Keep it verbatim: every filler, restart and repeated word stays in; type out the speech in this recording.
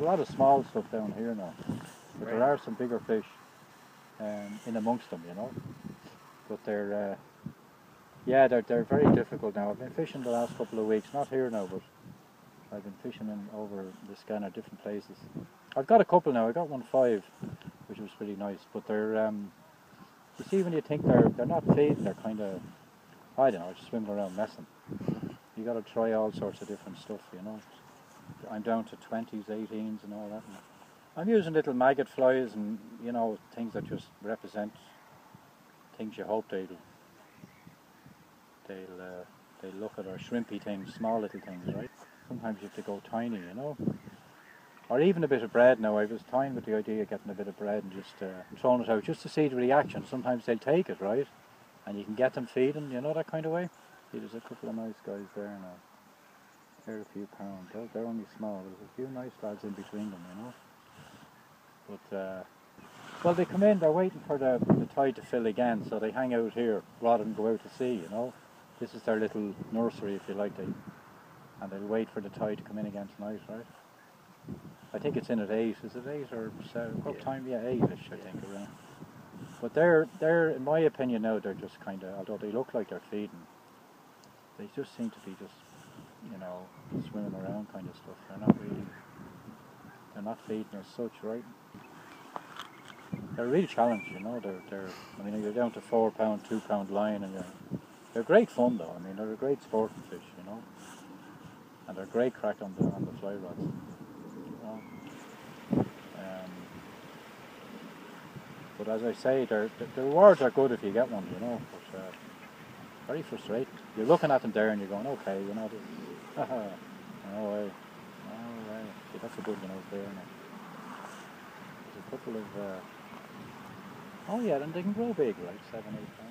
There's a lot of small stuff down here now, but right. There are some bigger fish um, in amongst them, you know. But they're, uh, yeah, they're, they're very difficult now. I've been fishing the last couple of weeks, not here now, but I've been fishing in over the Scanner, different places. I've got a couple now. I got one five, which was pretty nice. But they're, um, you see, when you think they're they're not feeding, they're kind of, I don't know, just swimming around messing. You got to try all sorts of different stuff, you know. I'm down to twenties, eighteens, and all that. And I'm using little maggot flies and, you know, things that just represent things you hope they'll they'll uh, they look at, or shrimpy things, small little things, right? Sometimes you have to go tiny, you know. Or even a bit of bread now. I was toying with the idea of getting a bit of bread and just uh, throwing it out just to see the reaction. Sometimes they'll take it, right? And you can get them feeding, you know, that kind of way. See, there's a couple of nice guys there now. They're a few pounds. They're, they're only small. There's a few nice lads in between them, you know. But, uh, well, they come in, they're waiting for the, the tide to fill again, so they hang out here rather than go out to sea, you know. This is their little nursery, if you like. They, and they'll wait for the tide to come in again tonight, right? I think it's in at eight. Is it eight or seven? What yeah. time? Yeah, eight-ish, I yeah. think, around. But they're, they're, in my opinion now, they're just kind of, although they look like they're feeding, they just seem to be just, you know, swimming around kind of stuff. They're not really, they're not feeding as such, right? They're a real challenge, you know. They're, they're, I mean, you're down to four pound, two pound line, and you're, they're great fun though. I mean, they're a great sporting fish, you know. And they're great crack on the, on the fly rods, you know. Um, but as I say, they're, the rewards are good if you get one, you know. But, uh, very frustrating. You're looking at them there and you're going, okay, you know, this, haha, no way, no way. See, that's a good one out there now. There's a couple of, uh, oh yeah, and they can grow big, like seven, eight pounds.